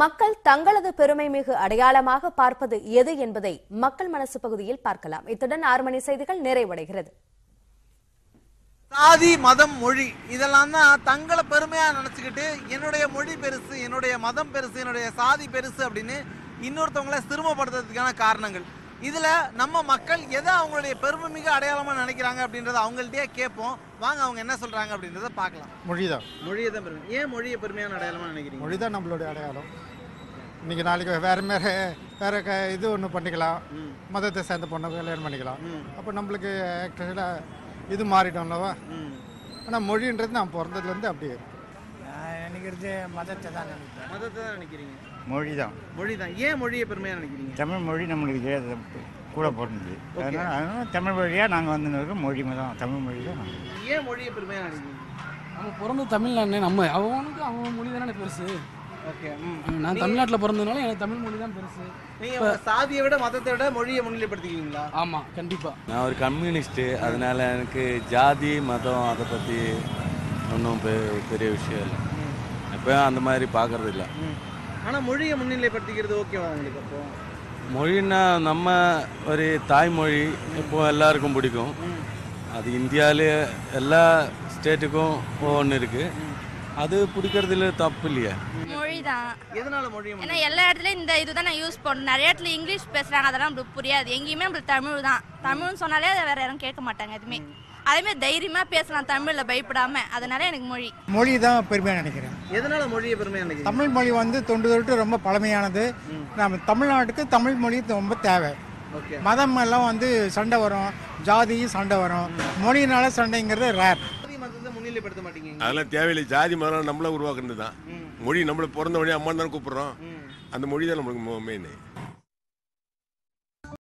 மக்கள் தங்களது பெருமை மிகு அடையாளமாக பார்ப்பது எது என்பதை மக்கள் மனசு பகுதியில் பார்க்கலாம். இத்துடன் 6 மணி செய்திகள் நிறைவடைகிறது. சாதி, மதம், மொழி இதெல்லாம் தான் தங்களை பெருமையா நினைச்சுக்கிட்டு என்னுடைய மொழி பெருசு, என்னுடைய மதம் பெருசு, என்னுடைய சாதி பெருசு அப்படின்னு இன்னொருத்தவங்களை சிரமப்படுத்துறதுக்கான காரணங்கள். இதுல நம்ம மக்கள் எதை அவங்களுடைய பெருமை மிக அடையாளமா நினைக்கிறாங்க அப்படின்றத அவங்கள்ட்டே கேட்போம். வாங்க, அவங்க என்ன சொல்றாங்க அப்படின்றத பார்க்கலாம். மொழிதான், மொழியதான் பெருமை. ஏன் மொழியை பெருமையான அடையாளமா நினைக்கிறீங்க? மொழிதான் நம்மளுடைய அடையாளம். இன்னைக்கு நாளைக்கு வேற இது ஒன்று பண்ணிக்கலாம், மதத்தை சேர்ந்த பொண்ணை கல்யாணம் பண்ணிக்கலாம். அப்போ நம்மளுக்கு ஆக்சுவலாக இது மாறிட்டோம்லவா. ஆனால் மொழின்றது நான் பிறந்ததுலேருந்து அப்படியே நான் நினைக்கிறது மதத்தை தான் நினைக்கிறேன். மதத்தை தான் நினைக்கிறீங்க? மொழிதான், மொழிதான். ஏன் மொழியை பெருமையாக நினைக்கிறீங்க? தமிழ் மொழி நம்மளுக்கு கூட பிறந்தது, அதனால தமிழ் மொழியாக நாங்கள் வந்து இருக்கோம். மொழி தான், தமிழ் மொழி தான். ஏன் மொழியை பெருமையாக நினைக்கிறீங்க? நம்ம பிறந்த தமிழ்நாடு, நம்ம அவனுக்கு அவன் மொழி தானே பெருசு. நான் தமிழ்நாட்டுல பிறந்ததுனால எனக்கு தமிழ் மொழி தான் பெருசு. நீங்க சாதியை விட மதத்தை விட மொழியை முன்னிலைப்படுத்திக்கிறீங்களா? ஆமா, கண்டிப்பா. நான் ஒரு கம்யூனிஸ்ட், அதனால எனக்கு ஜாதி மதம் அதை பத்தி ஒன்றும் பெரிய விஷயம் இல்லை. இப்போ அந்த மாதிரி பார்க்கறது இல்லை. ஆனால் மொழியை முன்னிலைப்படுத்திக்கிறது ஓகேவா உங்களுக்கு? அப்போ மொழின்னா நம்ம ஒரு தாய்மொழி இப்போ எல்லாருக்கும் பிடிக்கும். அது இந்தியாவிலே எல்லா ஸ்டேட்டுக்கும் ஒவ்வொன்று இருக்கு. அது பிடிக்கிறதுல தப்பு இல்லையா? எல்லா இடத்துலயும் இந்த இதுதான் நான் யூஸ் பண்ணுறேன். நிறைய இடத்துல இங்கிலீஷ் பேசுறாங்க, அதெல்லாம் நம்மளுக்கு புரியாது. எங்கேயுமே நம்மளுக்கு தமிழ் தான். தமிழ்னு சொன்னாலே அதை வேற யாரும் கேட்க மாட்டாங்க. எதுவுமே அதேமாதிரி தைரியமா பேசலாம் தமிழ்ல, பயப்படாம. அதனால எனக்கு மொழி தான் பெருமையா நினைக்கிறேன். எதனால மொழியை பெருமையா நினைக்கிறேன்? தமிழ் மொழி வந்து தொன்று ரொம்ப பழமையானது. நம்ம தமிழ்நாட்டுக்கு தமிழ் மொழி ரொம்ப தேவை. மதம் எல்லாம் வந்து சண்டை வரும், ஜாதி சண்டை வரும், மொழியினால சண்டைங்கிறது ரேர். அதெல்லாம் தேவையில்லை. ஜாதி மதம் நம்மள உருவாக்குறது தான். மொழி நம்மள பிறந்த மொழி, அம்மா தானே கூப்பிடுறோம். அந்த மொழி தான் நம்மளுக்கு மெயின்.